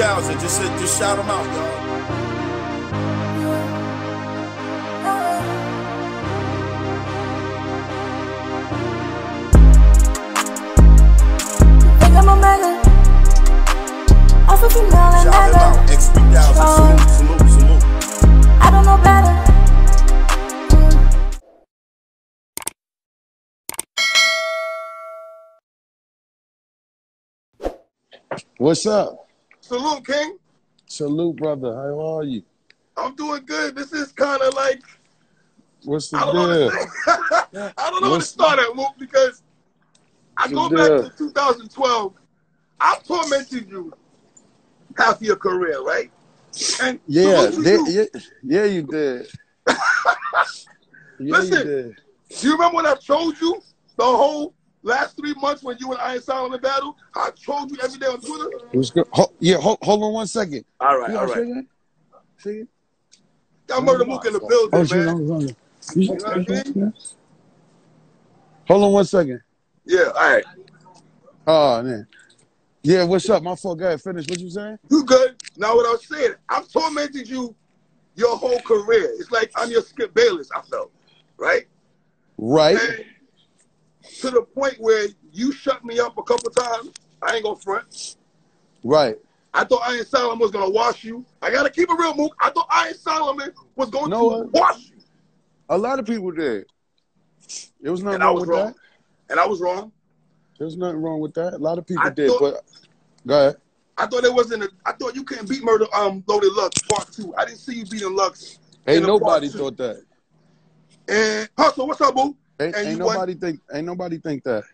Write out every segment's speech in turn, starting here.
2000. Just shout them out, y'all. I don't know better. What's up? Salute, King. Salute, brother. How are you? I'm doing good. This is kind of like... What's the deal? I don't know where to start at, Mook, because I go back to 2012. I tormented you half your career, right? And yeah, you did. Listen, do you remember when I told you the whole last 3 months when you and Iron Solomon battled? I told you every day on Twitter. It was good. Hold on 1 second. All right, all right. See? Got Murda Mook in the building, man. Hold on 1 second. Yeah, all right. Oh, man. Yeah, what's up? My fault. Go ahead, finish. What you saying? You good. Now, what I was saying, I've tormented you your whole career. It's like I'm your Skip Bayless, I felt. Right? Right. And to the point where you shut me up a couple times. I ain't gonna front. Right. I thought Iron Solomon was gonna wash you. I gotta keep it real, Mook. I thought Iron Solomon was going to wash you. A lot of people did. It was nothing wrong with that. And I was wrong. There's nothing wrong with that. A lot of people did, but go ahead. I thought it wasn't. I thought you couldn't beat Loaded Lux Part 2. I didn't see you beating Lux. Ain't nobody thought that. And Hustle, what's up, boo? Ain't nobody think that.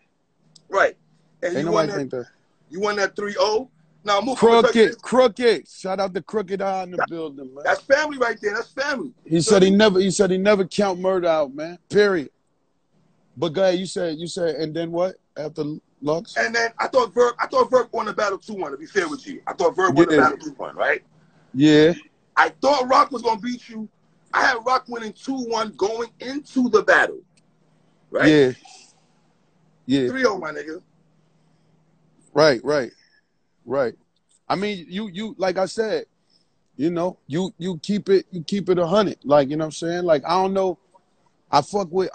Right. And ain't nobody think that. You won that 3-0. Now move. Crooked. Shout out to Crooked Eye in the building, man. That's family right there. That's family. He said he never. He said he never count Murda out, man. Period. But go ahead. You said, and then what? After Lux? And then I thought Verb won the battle 2-1, to be fair with you. I thought Verb won the battle 2-1, right? Yeah. I thought Roc was going to beat you. I had Roc winning 2-1 going into the battle. Right? Yeah. Yeah. 3-0, my nigga. Right, right. Right. I mean, you like I said, you know, you keep it 100. Like, you know what I'm saying? Like, I don't know. I fuck with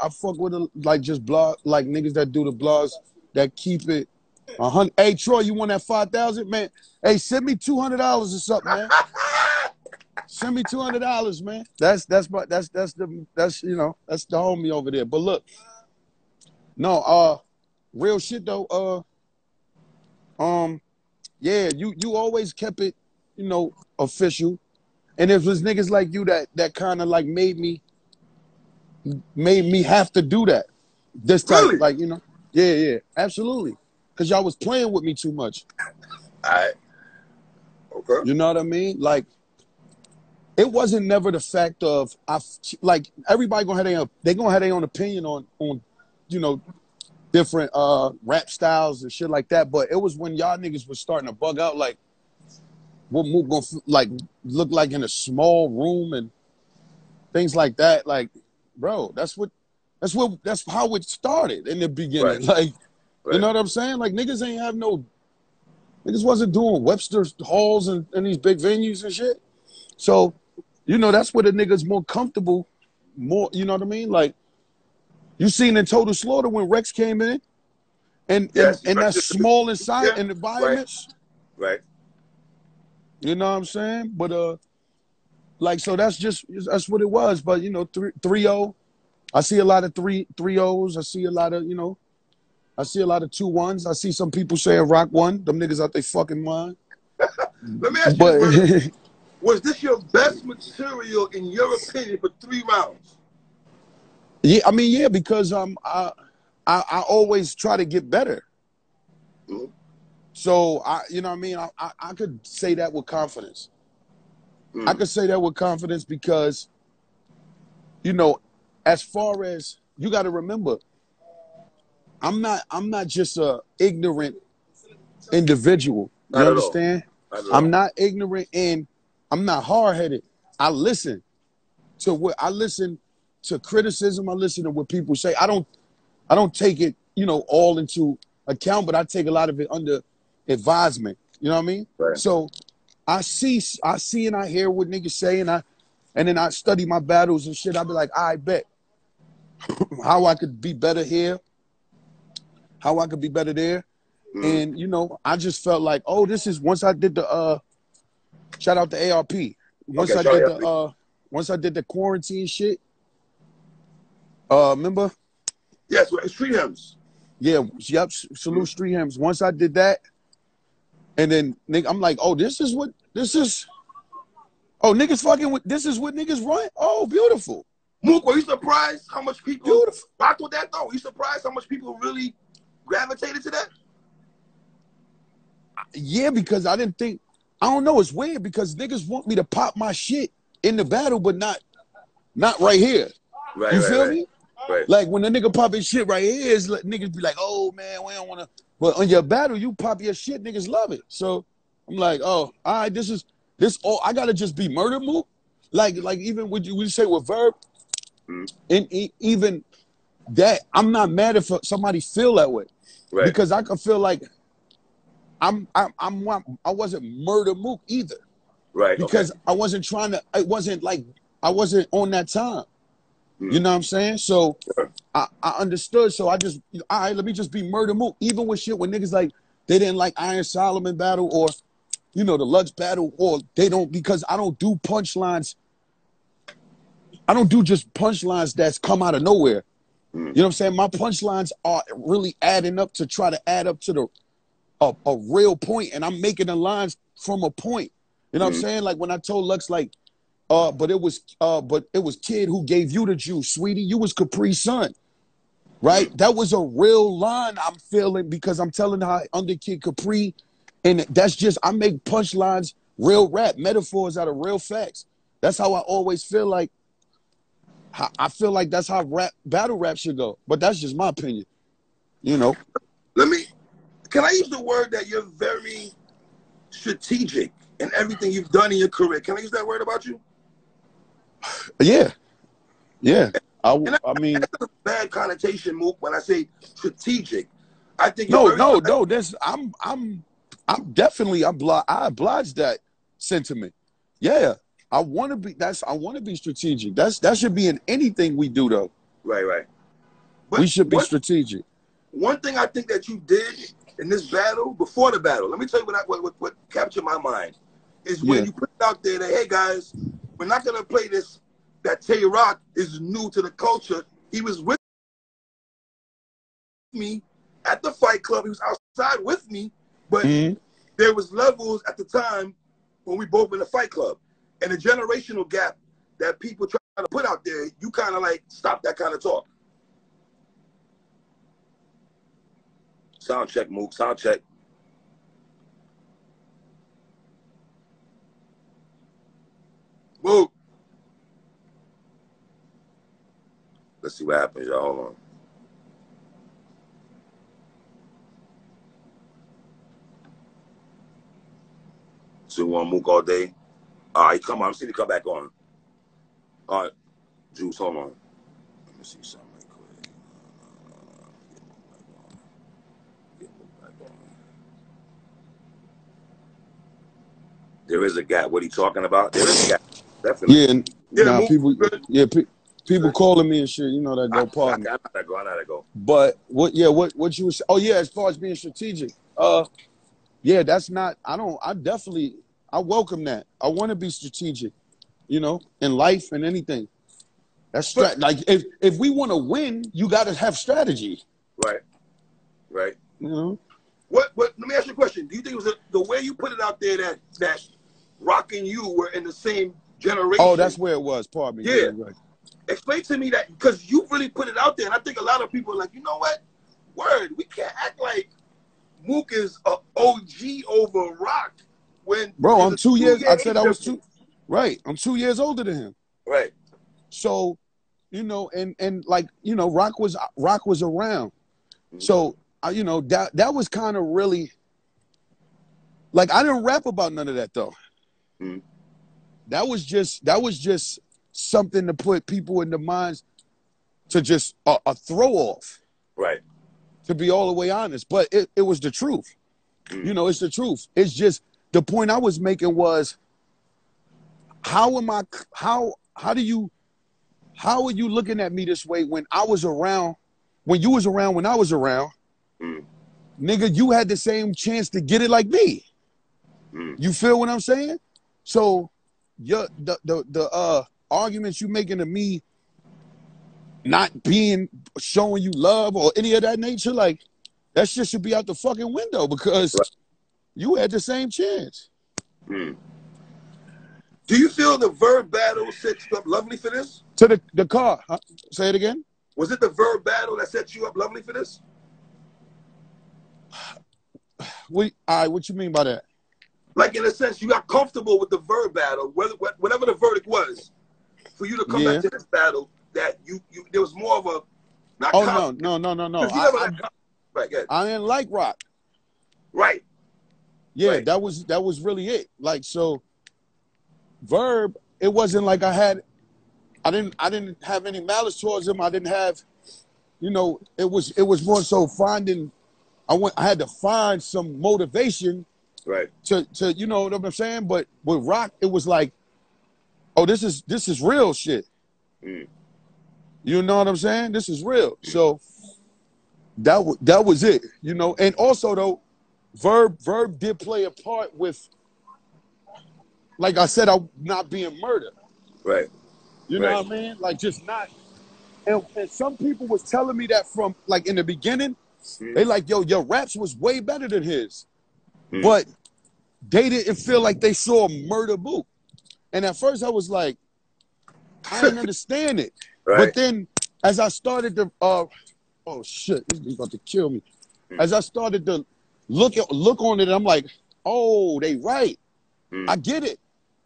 like just blog, like niggas that do the blogs that keep it 100. Hey Troy, you want that 5,000, man? Hey, send me $200 or something, man. Send me $200, man. That's you know, that's the homie over there. But look, no, real shit though. Yeah, you always kept it, you know, official, and it was niggas like you that kind of like made me have to do that this time. Really? Like, you know, yeah, absolutely, because y'all was playing with me too much. All right. Okay. You know what I mean? Like, it wasn't never the fact of, like, everybody gonna have their own opinion on, you know, different rap styles and shit like that, but it was when y'all niggas was starting to bug out, like, what Mook gonna, like, look like in a small room and things like that, like, bro, that's how it started in the beginning. Right. Like, right. You know what I'm saying? Like, niggas ain't have no, niggas wasn't doing Webster's halls and these big venues and shit. So, you know, that's where the niggas more comfortable, more, you know what I mean? Like, you seen in Total Slaughter when Rex came in and that small inside and environments. Right. You know what I'm saying? But, like, so that's what it was. But, you know, 3-0, I see a lot of 3-0s. I see a lot of, you know, I see a lot of 2-1s. I see some people saying Roc won. Them niggas out they fucking mind. Let me ask you, was this your best material in your opinion for 3 rounds? Yeah, I mean, yeah, because I always try to get better. Mm-hmm. So, you know what I mean? I could say that with confidence. I could say that with confidence because, you know, as far as you got to remember, I'm not just a ignorant individual. You understand? I'm not ignorant and I'm not hard headed. I listen to criticism. I listen to what people say. I don't take it, you know, all into account, but I take a lot of it under advisement. You know what I mean? Right. So I see and I hear what niggas say, and then I study my battles and shit. I be like, I bet how I could be better here, how I could be better there. And, you know, I just felt like, oh, this is, once I did the, shout out to ARP. Once I did the quarantine shit, remember? Yes, Street Hems. Yeah, yep, salute Street Hems. Once I did that, and then I'm like, oh, niggas fucking with, this is what niggas run? Oh, beautiful. Mook, were you surprised how much people, beautiful. I thought that though, you surprised how much people really gravitated to that? Yeah, because I didn't think, I don't know, it's weird because niggas want me to pop my shit in the battle, but not right here. Right, you feel me? Right. Like when a nigga pop his shit right here, it's like, niggas be like, oh man, we don't wanna, but on your battle, you pop your shit, niggas love it. So I'm like, oh, all right, I gotta just be Murda Mook. Like even would you say with Verb, and even that, I'm not mad if somebody feel that way. Right. Because I could feel like I wasn't Murda Mook either, right? Because okay. I wasn't on that time. You know what I'm saying? So sure. I understood. So I just, all right, let me just be Murda Mook. Even with shit when niggas like they didn't like Iron Solomon battle or, you know, the Lux battle, or they don't, because I don't do punchlines. I don't do just punchlines that's come out of nowhere. You know what I'm saying? My punchlines are really adding up to try to add up to the. A real point, and I'm making the lines from a point. You know what I'm saying? Like when I told Lux, like, but it was Kid who gave you the juice, sweetie. You was Capri Sun, right? That was a real line I'm feeling because I'm telling her under Kid Capri, and that's just, I make punchlines, real rap, metaphors out of real facts. That's how I always feel like. I feel like that's how battle rap should go, but that's just my opinion. You know. Let me. Can I use the word that you're very strategic in everything you've done in your career? Can I use that word about you? Yeah. Yeah. I mean... That's a bad connotation, Mook, when I say strategic. I think No, that's... I'm definitely... I oblige that sentiment. Yeah. I want to be... I want to be strategic. That should be in anything we do, though. Right. But we should be strategic. One thing I think that you did... in this battle, before the battle, let me tell you what captured my mind is when you put it out there that, hey guys, we're not gonna play this, that Tay Roc is new to the culture. He was with me at the Fight Club. He was outside with me, but there was levels at the time when we both were in the Fight Club, and the generational gap that people try to put out there, you kind of like stop that kind of talk. Sound check, Mook. Sound check. Mook. Let's see what happens, y'all. Hold on. So we want Mook all day. All right, come on. I'm seeing you come back on. All right, Juice, hold on. Let me see something. There is a gap. What are you talking about? There is a gap. Definitely. Yeah, people calling me and shit. You know that go pardon. I gotta go. But what you were saying? Oh yeah, as far as being strategic, yeah, that's not. I welcome that. I want to be strategic, you know, in life and anything. That's like if we want to win, you gotta have strategy. Right. You know. What? Let me ask you a question. Do you think it was the way you put it out there that Rock and you were in the same generation? Oh, that's where it was. Pardon me. Yeah. Right. Explain to me that, because you really put it out there, and I think a lot of people are like, you know what? Word, we can't act like Mook is an OG over Rock when. Bro, I'm 2 years. I said I was two. Right. I'm 2 years older than him. Right. So, you know, and like, you know, Rock was around. So. You know, that was kind of really, like, I didn't rap about none of that, though. That was just something to put people in their minds to just a throw off. Right. To be all the way honest. But it was the truth. You know, it's the truth. It's just the point I was making was, how are you looking at me this way when I was around, when you was around, when I was around? Mm. Nigga, you had the same chance to get it like me. Mm. You feel what I'm saying? So your the arguments you making to me not being, showing you love or any of that nature, like, that shit should be out the fucking window because you had the same chance. Mm. Do you feel the Verb battle sets you up lovely for this? To the car. Huh? Say it again. Was it the Verb battle that set you up lovely for this? What you mean by that? Like, in a sense, you got comfortable with the Verb battle, whatever the verdict was, for you to come back to this battle, that you there was more of a... Not no. I didn't like Roc. Right. Yeah, right. That was really it. Like, so Verb, it wasn't like I didn't have any malice towards him. I didn't have, you know, it was more so finding, I had to find some motivation, right, to you know what I'm saying? But with Roc, it was like, oh, this is real shit. Mm. You know what I'm saying? This is real. So that was it, you know. And also though, Verb did play a part with, like I said, I'm not being murdered. Right. You know what I mean? Like, just not. And some people was telling me that from, like, in the beginning, they like, yo, your raps was way better than his. Mm. But they didn't feel like they saw Murda Mook. And at first I was like, I didn't understand it. Right. But then as I started to, oh shit, this dude's about to kill me. Mm. As I started to look on it, I'm like, oh, they right. Mm. I get it.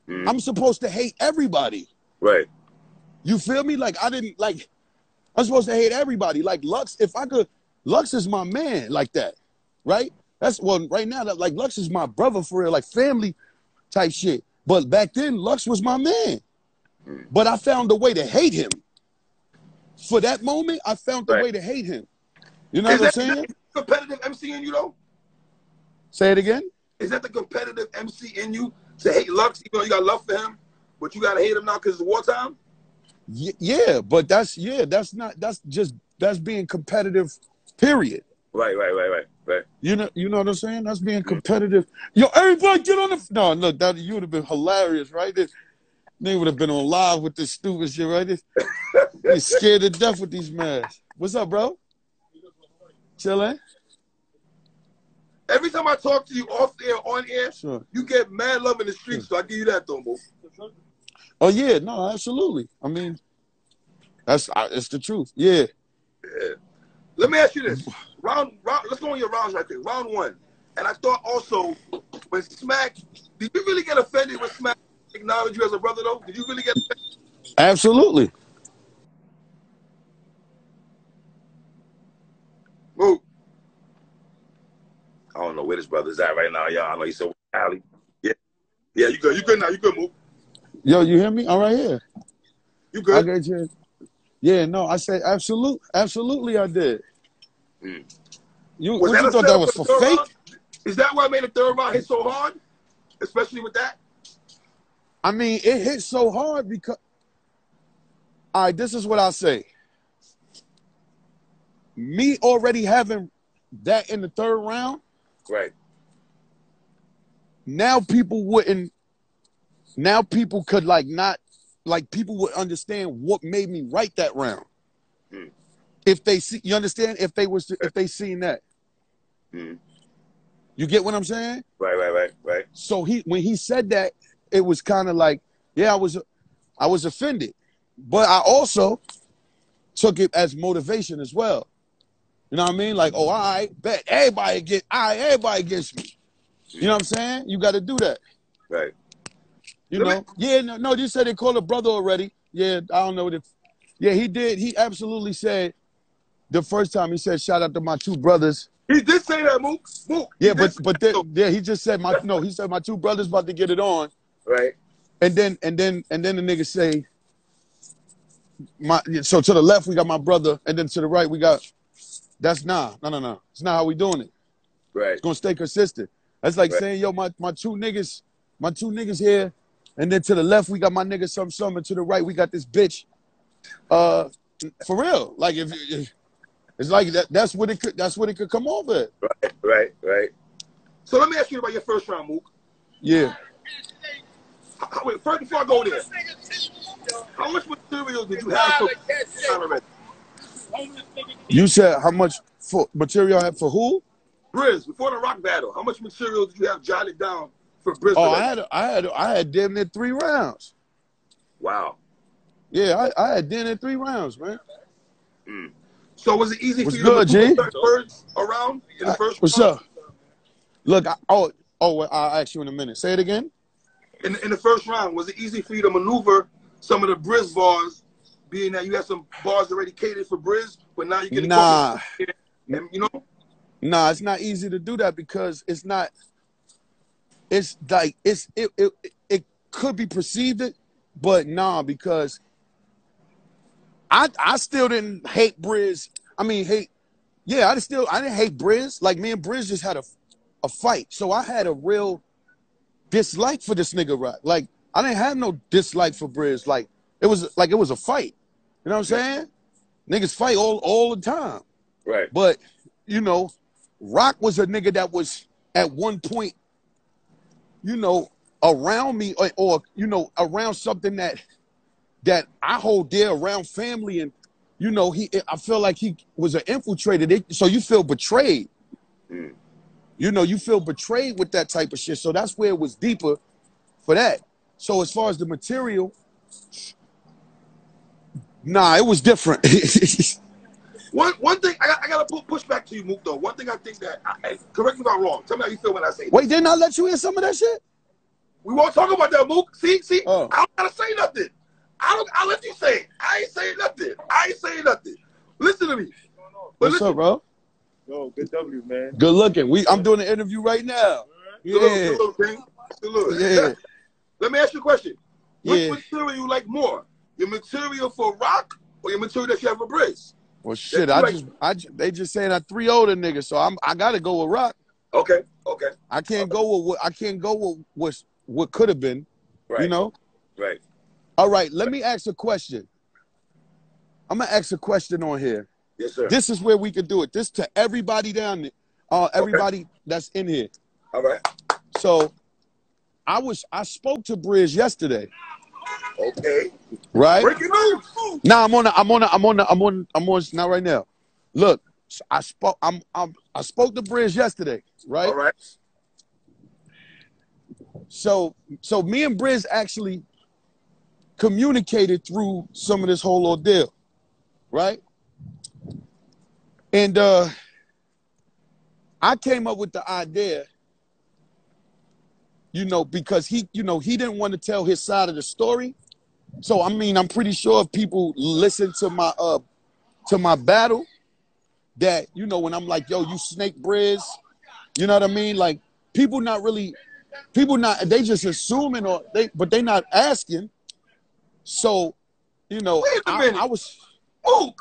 Mm. I'm supposed to hate everybody. Right. You feel me? Like, I'm supposed to hate everybody. Like, Lux, if I could, Lux is my man like that, right? That's, well, right now, that, like, Lux is my brother for real, like, family type shit. But back then, Lux was my man. Mm. But I found a way to hate him. For that moment, I found the way to hate him. You know what I'm saying? Is that the competitive MC in you, though? Say it again? Is that the competitive MC in you to hate Lux, even though you got love for him, but you gotta hate him now because it's wartime? Yeah, but that's being competitive, period. Right. You know what I'm saying? That's being competitive. Yo, everybody get on the... No, look, that you would have been hilarious, right? This nigga would have been on live with this stupid shit, right? You're scared to death with these masks. What's up, bro? Chillin'? Every time I talk to you off air, on air, you get mad love in the streets, so I give you that, though, bro. Oh, yeah, no, absolutely. I mean, it's the truth, yeah. Let me ask you this. Let's go on your rounds right there. Round one. And I thought also, when Smack, did you really get offended when Smack acknowledged you as a brother, though? Did you really get offended? Absolutely. Move. I don't know where this brother's at right now, y'all. I know he's so alley. Yeah, you good. You good now. You good, Move. Yo, you hear me? I'm right here. You good? I got you. Yeah, no, I said absolutely I did. Mm. You thought that was for fake? Round? Is that why I made the third round hit so hard? Especially with that? I mean, it hit so hard because... All right, this is what I say. Me already having that in the third round... Right. Now people wouldn't... Now people could, like, not... Like, people would understand what made me write that round. Mm. If they see, you understand? If they seen that. Mm. You get what I'm saying? Right. So when he said that, it was kind of like, yeah, I was offended. But I also took it as motivation as well. You know what I mean? Like, oh, all right, bet. Everybody against me. You know what I'm saying? You got to do that. Right. You know? Yeah, no, you said they called a brother already. Yeah, I don't know what it... Yeah, he did. He absolutely said, the first time he said, shout out to my two brothers. He did say that, Mook. Yeah, but he just said he said my two brothers about to get it on. Right. And then the nigga say, so to the left we got my brother, and then to the right we got, that's nah. No. It's not how we doing it. Right. It's gonna stay consistent. That's like saying, yo, my two niggas here, and then to the left we got my nigga some, and to the right we got this bitch. For real, like if it's like that, that's what it could come over. Right. So let me ask you about your first round, Mook. Yeah. Wait, first before I go there, how much material did you have for? You said how much for material I had for who? Brizz, before the rock battle, how much material did you have jotted down for Brizz? Oh, I had damn near 3 rounds. Wow. Yeah, I had damn near 3 rounds, man. Mm. So was it easy for you to put birds around in the first round? What's up? Look, I'll ask you in a minute. Say it again. In the first round, was it easy for you to maneuver some of the Brizz bars, being that you had some bars already catered for Brizz, but now you can Nah, it's not easy to do that because it's not. It's like it could be perceived, but nah, because I still didn't hate Brizz. I mean, I didn't hate Brizz. Like, me and Brizz just had a fight, so I had a real dislike for this nigga Rock. Like, I didn't have no dislike for Brizz. Like, it was a fight. You know what I'm saying? Niggas fight all the time. Right. But you know, Rock was a nigga that was at one point, you know, around me or you know, around something that I hold dear, around family, and you know, I feel like he was an infiltrated. So you feel betrayed. Mm. You know, you feel betrayed with that type of shit. So that's where it was deeper for that. So as far as the material, nah, it was different. One thing, I got to push back to you, Mook, though. One thing I think that, correct me if I'm wrong. Tell me how you feel when I say that. Wait, didn't I let you hear some of that shit? We won't talk about that, Mook. See? Oh. I don't got to say nothing. I let you say it. I ain't saying nothing. Listen to me. What's up, bro? Yo, good W, man. Good looking. I'm doing an interview right now. Yeah. Salute. Yeah. Let me ask you a question. Which material you like more? Your material for Rock or your material that you have for Brizz? Well, shit, they just saying I 3-0'd a nigga, so I gotta go with Rock. Okay. I can't go with what could have been. Right. You know. Right. All right. Let me ask a question. I'm gonna ask a question on here. Yes, sir. This is where we could do it. This to everybody down there, everybody that's in here. All right. So, I spoke to Brizz yesterday. Okay. Right. Breaking news. Nah, I'm on. Not right now. Look, I spoke to Brizz yesterday. Right. All right. So me and Brizz actually communicated through some of this whole ordeal. Right. And I came up with the idea, you know, because he didn't want to tell his side of the story. So, I mean, I'm pretty sure if people listen to my battle that, you know, when I'm like, yo, you snake Brizz, you know what I mean? Like, they just assuming but they not asking. So, you know, wait a minute. I was... Mook,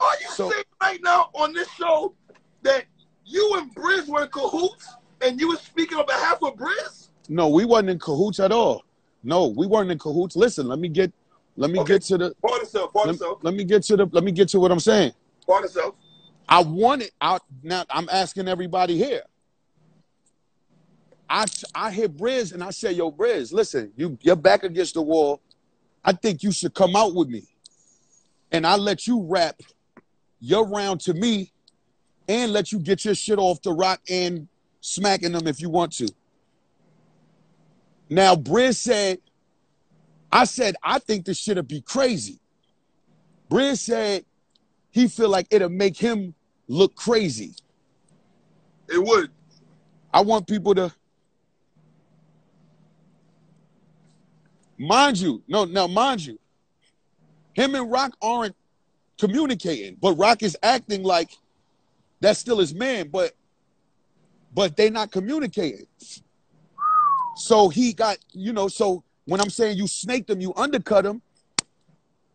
are you saying right now on this show that you and Brizz were in cahoots and you were speaking on behalf of Brizz? No, we wasn't in cahoots at all. No, we weren't in cahoots. Listen, let me get to what I'm saying. Part yourself. Now I'm asking everybody here. I hit Brizz and I said, yo, Brizz, listen, you're back against the wall. I think you should come out with me. And I let you rap your round to me and let you get your shit off the Rock and smacking them if you want to. Now, Brizz said, I think this shit'll be crazy. Brizz said he feel like it'll make him look crazy. It would. I want people to... Mind you, him and Rock aren't communicating, but Rock is acting like that's still his man, but they not communicating. So he got, you know, so when I'm saying you snaked him, you undercut him,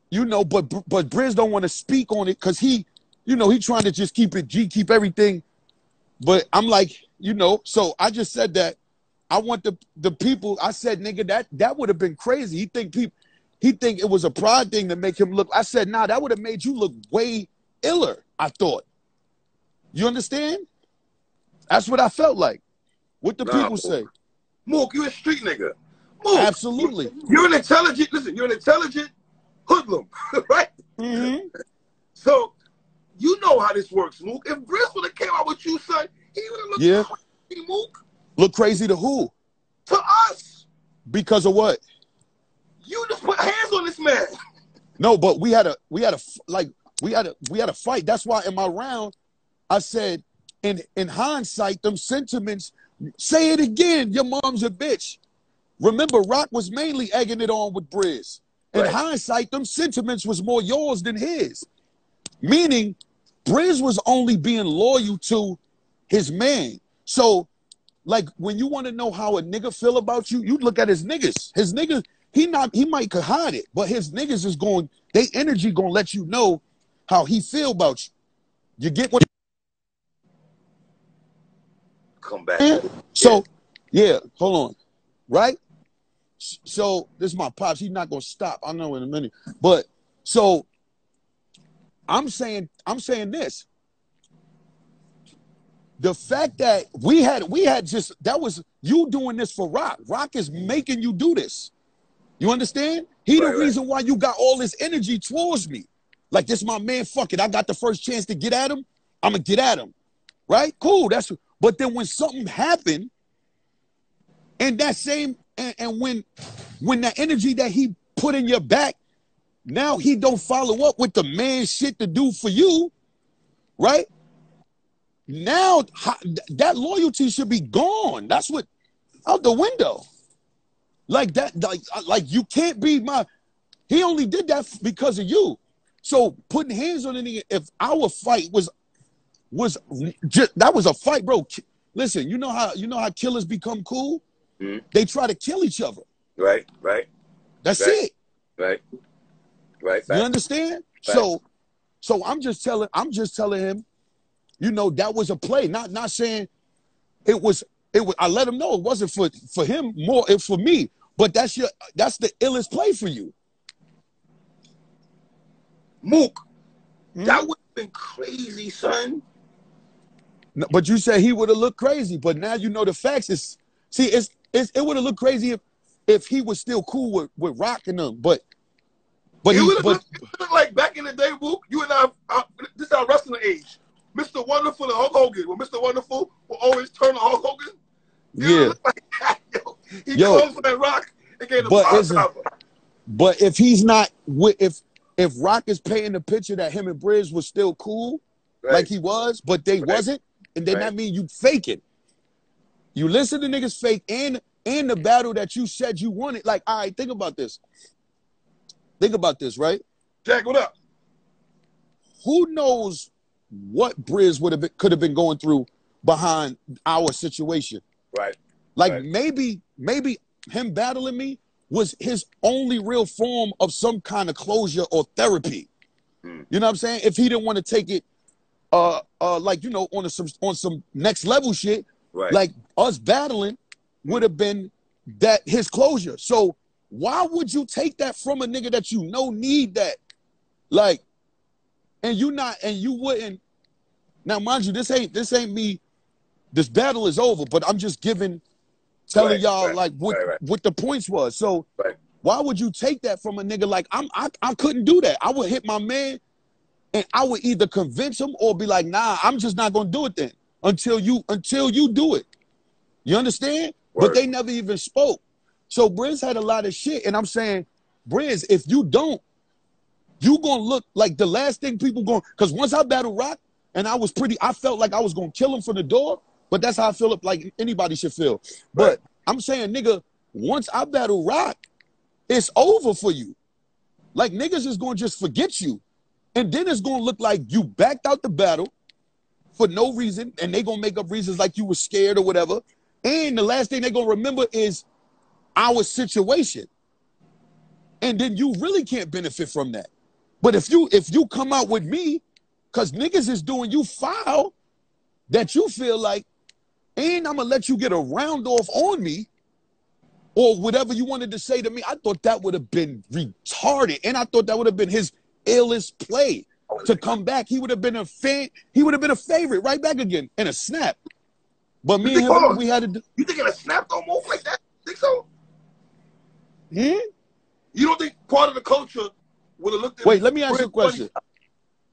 you know, but Brizz don't want to speak on it because he, you know, he trying to just keep everything. But I'm like, you know, so I just said that I want the people. I said, nigga, that would have been crazy. He think it was a pride thing to make him look. I said, nah, that would have made you look way iller, I thought. You understand? That's what I felt like. What the people say. Mook, you a street nigga. Mook, absolutely. You're an intelligent, listen, you're an intelligent hoodlum, right? Mm-hmm. So, you know how this works, Mook. If Brizz would have came out with you, son, he would have looked crazy, Mook. Look crazy to who? To us. Because of what? You just put hands on this man. No, but we had a fight. That's why in my round, I said, in hindsight, them sentiments, say it again, your mom's a bitch. Remember, Roc was mainly egging it on with Brizz. In hindsight, them sentiments was more yours than his. Meaning, Brizz was only being loyal to his man. So, like, when you want to know how a nigga feel about you, you look at his niggas. His niggas, he might could hide it, but his niggas is going, they energy going to let you know how he feel about you. You get what? Come back. So, yeah, hold on. Right? So, this is my pops. He's not going to stop. I know in a minute. But, so, I'm saying this. The fact that we had just, that was you doing this for Roc. Roc is making you do this. You understand? He the reason why you got all this energy towards me. Like, this my man, fuck it. I got the first chance to get at him. I'm going to get at him. Right? Cool. That's, but then when something happened, and that same, and when that energy that he put in your back, now he don't follow up with the man shit to do for you, right? Now, that loyalty should be gone. That's what, out the window. Like that, like you can't be my, he only did that because of you. So putting hands on any, if our fight was just, that was a fight, bro. Listen, you know how killers become cool? Mm-hmm. They try to kill each other. Right. That's it. Right. You understand? Right. So I'm just telling him, you know, that was a play. Not saying it was. I let him know it wasn't for him more. It's for me. But that's the illest play for you, Mook. Mm-hmm. That would have been crazy, son. No, but you said he would have looked crazy. But now you know the facts. It would have looked crazy if he was still cool with Roc and them. But it would have looked like back in the day, Mook. You and I this is our wrestling age. Mr. Wonderful and Hulk Hogan. When Mr. Wonderful will always turn to Hulk Hogan. Yeah. Like that, yo. He comes with that Roc and gave him a But if he's not with, if Roc is painting the picture that him and Brizz was still cool, like he was, but they wasn't, and then that means you faking. You listen to niggas fake and the battle that you said you wanted. Like, all right, think about this. Right? Jack, what up? Who knows what Brizz could have been going through behind our situation? Right. Like, maybe him battling me was his only real form of some kind of closure or therapy. Mm. You know what I'm saying? If he didn't want to take it, like, you know, on some next level shit, like us battling would have been that his closure. So why would you take that from a nigga that you know need that? Like, and you wouldn't. Now, mind you, this ain't me. This battle is over, but I'm just telling y'all all like what the points was. So why would you take that from a nigga? Like, I couldn't do that. I would hit my man, and I would either convince him or be like, nah, I'm just not gonna do it then until you do it. You understand? Word. But they never even spoke. So Brizz had a lot of shit, and I'm saying, Brizz, if you don't, you gonna look like the last thing people going, because once I battled Roc, and I felt like I was gonna kill him from the door, but that's how I feel like anybody should feel. But I'm saying, nigga, once I battle Roc, it's over for you. Like, niggas is gonna just forget you, and then it's gonna look like you backed out the battle for no reason, and they gonna make up reasons like you were scared or whatever, and the last thing they gonna remember is our situation, and then you really can't benefit from that. But if you come out with me, because niggas is doing you foul that you feel like, and I'm gonna let you get a round off on me, or whatever you wanted to say to me. I thought that would have been retarded, and I thought that would have been his illest play to come back. He would have been a fan. He would have been a favorite right back again in a snap. But me and him, we had to. You think in a snap don't move like that? Think so? Yeah. You don't think part of the culture would have looked at? Wait, let me ask you a question.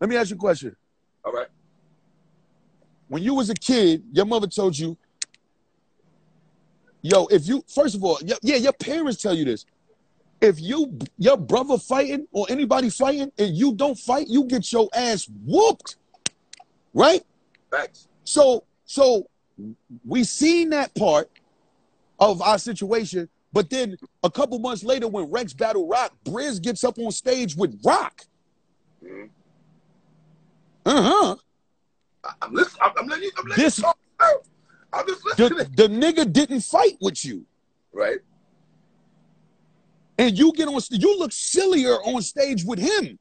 Let me ask you a question. All right. When you was a kid, your mother told you, yo, if you, first of all, yeah, your parents tell you this. If you, your brother fighting or anybody fighting and you don't fight, you get your ass whooped, right? Facts. So we seen that part of our situation, but then a couple months later when Rex battled Rock, Brizz gets up on stage with Rock. Mm-hmm. Uh-huh. I'm listening. I'm listening. This, I'm just listening. The nigga didn't fight with you, right? And you get on. You look sillier on stage with him.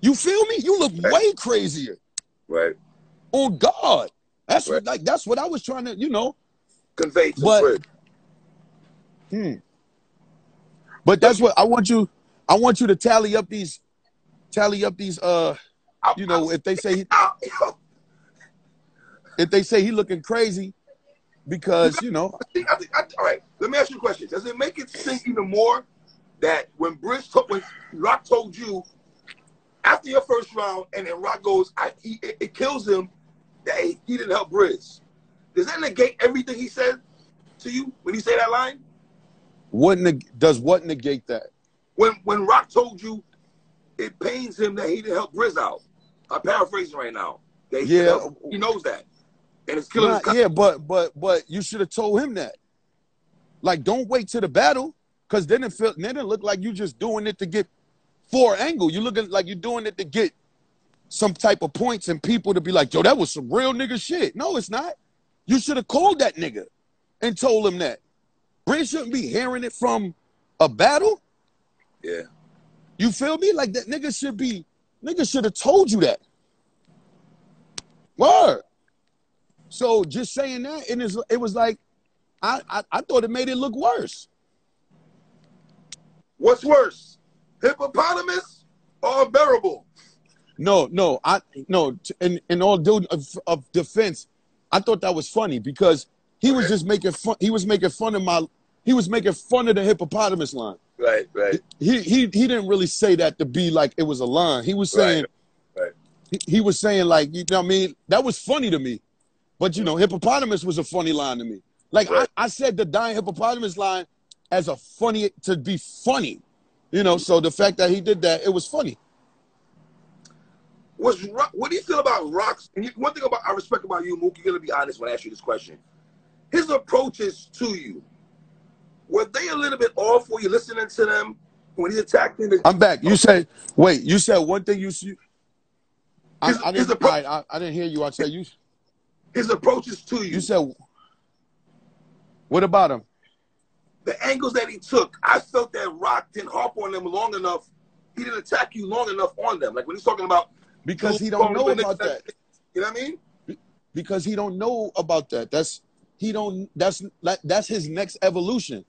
You feel me? You look way crazier, right? On God, that's what, like that's what I was trying to, you know, convey to the But that's what I want you. I want you to tally up these. You know, if they say he looking crazy, because you know. All right, let me ask you a question. Does it make it sink even more that when Rock told you after your first round, and then Rock goes, it kills him that he didn't help Brizz. Does that negate everything he said to you when he say that line? What negate that? When Rock told you it pains him that he didn't help Brizz out. I'm paraphrasing right now. He knows that, and it's killing. Yeah, but you should have told him that. Like, don't wait till the battle, cause then it look like you just doing it to get for angle. You looking like you're doing it to get some type of points and people to be like, yo, that was some real nigga shit. No, it's not. You should have called that nigga and told him that. Brizz shouldn't be hearing it from a battle. Yeah. You feel me? Like that nigga should be. Nigga should have told you that. Word. So just saying that, and it was like, I thought it made it look worse. What's worse, hippopotamus or unbearable? No. In all due of defense, I thought that was funny because he was just making fun. He was making fun of the hippopotamus line. Right. He didn't really say that to be like it was a line. He was saying, he was saying like, you know what I mean? That was funny to me. But, you know, hippopotamus was a funny line to me. Like, I said the dying hippopotamus line as a funny, to be funny. You know, so the fact that he did that, it was funny. What do you feel about Rock's? And one thing I respect about you, Mook, you're going to be honest when I ask you this question. His approaches to you. Were they a little bit off? Were you listening to them when he attacked him? I'm back. You said, wait, you said one thing you see. I didn't hear you. I said you. His approaches to you. You said, what about him? The angles that he took. I felt that Rock didn't harp on them long enough. He didn't attack you long enough on them. Like when he's talking about. Because he don't know about that. You know what I mean? Because he don't know about that. That's his next evolution.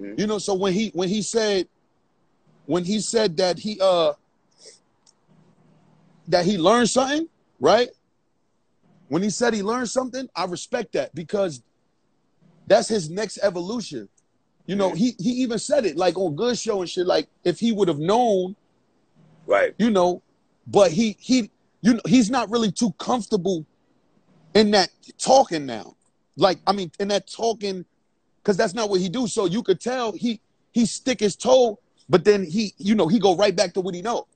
You know, so when he said that he learned something, right? When he said he learned something, I respect that because that's his next evolution. You know, he even said it like on Good Show and shit. Like if he would have known, right? You know, but he you know he's not really too comfortable in that talking now. Like I mean, in that talking. Because that's not what he do. So you could tell he stick his toe, but then he, you know, he go right back to what he know.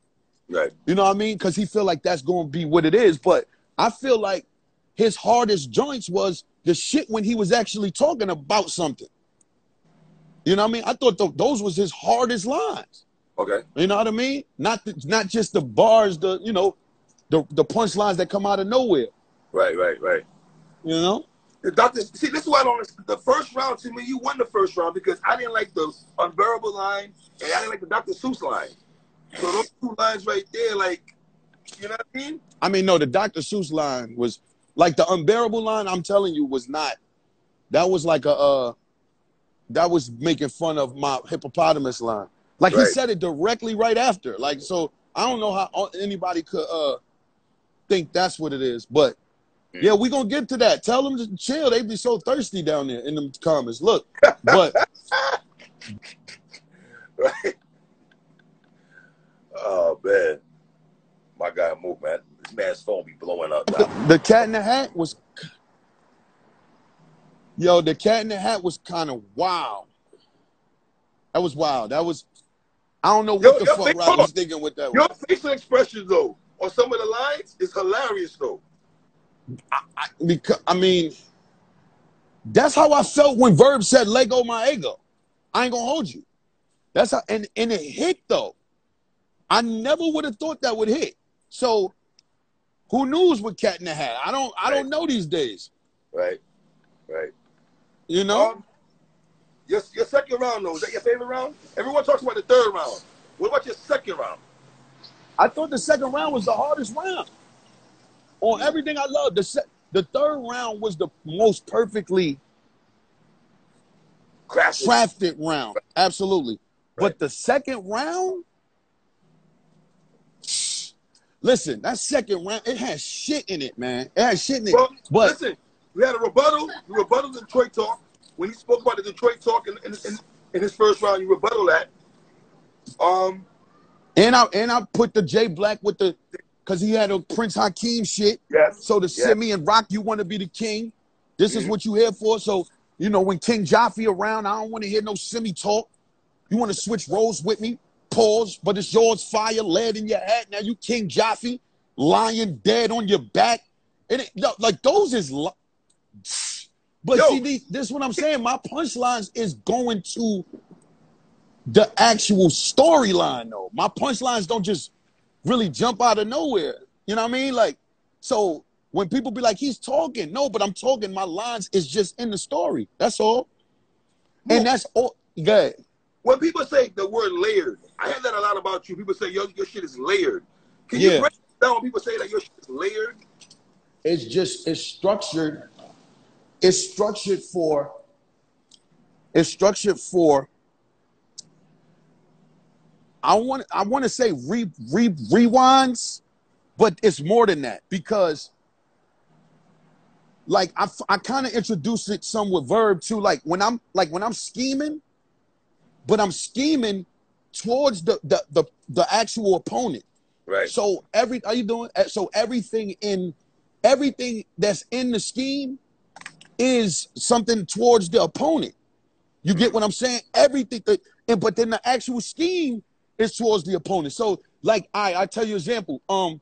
Right. You know what I mean? Because he feel like that's going to be what it is. But I feel like his hardest joints was the shit when he was actually talking about something. You know what I mean? I thought those was his hardest lines. Okay. You know what I mean? Not just the bars, the, you know, the punch lines that come out of nowhere. Right. You know? See, this is why I don't understand. The first round, to me, you won the first round because I didn't like the unbearable line and I didn't like the Dr. Seuss line. So those two lines right there, like, you know what I mean? I mean, no, the Dr. Seuss line was Like the unbearable line, I'm telling you, was not. That was like a, that was making fun of my hippopotamus line. Like he said it directly right after. Like, so I don't know how anybody could think that's what it is. But yeah, we gonna get to that. Tell them to chill. They be so thirsty down there in them comments. Look, but oh man, my guy Mook, man. This man's phone be blowing up now. The cat in the hat was, yo, the cat in the hat was kind of wild. That was wild. That was, I don't know what the fuck Rob was thinking with that. Your facial expressions though on some of the lines is hilarious though. I mean, that's how I felt when Verb said "let go my ego." I ain't gonna hold you. That's how, and it hit though. I never would have thought that would hit. So, who knows what cat in the hat? I don't know these days. Right, right. You know. Your second round, though, is that your favorite round? Everyone talks about the third round. What about your second round? I thought the second round was the hardest round. On everything I love, the third round was the most perfectly crafted round. Absolutely. Right. But the second round? Listen, that second round, it has shit in it, man. It has shit in it. Well, but listen, we had a rebuttal. You rebuttal the Detroit talk. When he spoke about the Detroit talk in his first round, you rebuttal that. And I put the J Black with the, because he had a Prince Hakeem shit. Yes. So the Simi and Rock, you want to be the king. This is what you here for. So, you know, when King Jaffe around, I don't want to hear no Simi talk. You want to switch roles with me? Pause. But it's yours, fire, lead in your hat. Now you King Jaffe, lying dead on your back. And like those is... But yo, see, this is what I'm saying. My punchlines is going to the actual storyline, though. My punchlines don't just really jump out of nowhere. You know what I mean? Like, so when people be like, he's talking. No, but I'm talking. My lines is just in the story. That's all. Well, and that's all. Good. When people say the word layered, I hear that a lot about you. People say, yo, your shit is layered. Can you break it down when people say that your shit is layered? It's just, it's structured. It's structured for. I want to say rewinds, but it's more than that because, like, I kind of introduced it some with Verb too. Like when I'm scheming, but I'm scheming towards the actual opponent. Right. So everything that's in the scheme is something towards the opponent. You get what I'm saying? Everything, but then the actual scheme is towards the opponent. So, like, I tell you an example.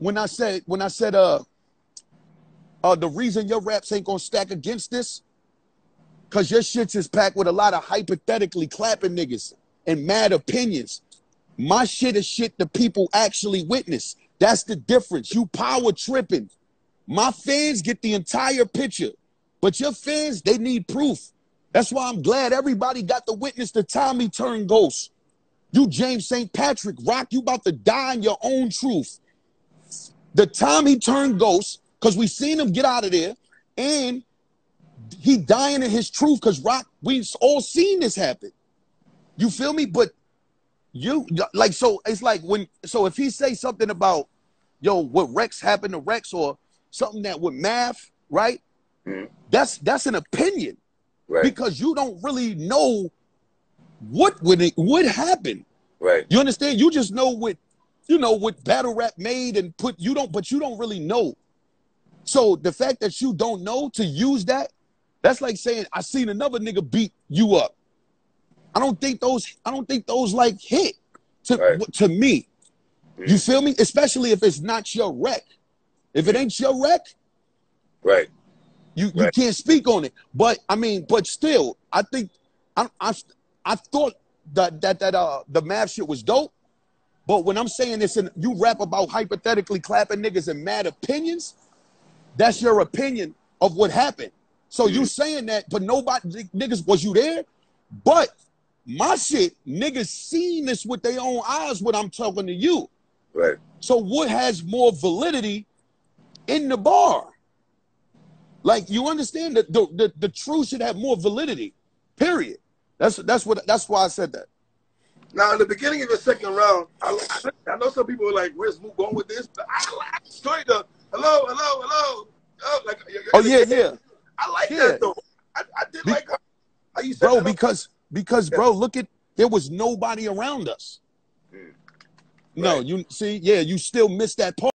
When I said the reason your raps ain't gonna stack against this, cause your shits is packed with a lot of hypothetically clapping niggas and mad opinions. My shit is shit the people actually witness. That's the difference. You power tripping. My fans get the entire picture, but your fans, they need proof. That's why I'm glad everybody got to witness the Tommy turn Ghost. You James St. Patrick, Rock, you about to die in your own truth. The Tommy turn Ghost, because we seen him get out of there, and he dying in his truth because Rock, we've all seen this happen. You feel me? But you, like, so it's like when, so if he say something about, yo, what Rex happened to Rex or something that with math, right? That's an opinion, right? Because you don't really know what would happen, right? You understand? You just know what, you know what battle rap made and put. You don't, but you don't really know. So the fact that you don't know to use that, that's like saying I seen another nigga beat you up. I don't think those like hit to me. You feel me? Especially if it's not your wreck. If it ain't your wreck, right, you can't speak on it. But I mean, but still, I think I thought that the Mav shit was dope. But when I'm saying this, and you rap about hypothetically clapping niggas and mad opinions, that's your opinion of what happened. So you saying that, but nobody niggas was you there. But my shit, niggas seen this with their own eyes when I'm talking to you. Right. So what has more validity? in the bar. Like, you understand that the truth should have more validity. Period. That's why I said that. Now, in the beginning of the second round, I know some people were like, "Where's Mook going with this?" But I straight up, hello, hello, hello. Oh, like, oh yeah, yeah. I like that though. I did like how you said that. Bro, because bro, look at, there was nobody around us. Mm. Right. No, you see, yeah, you still missed that part.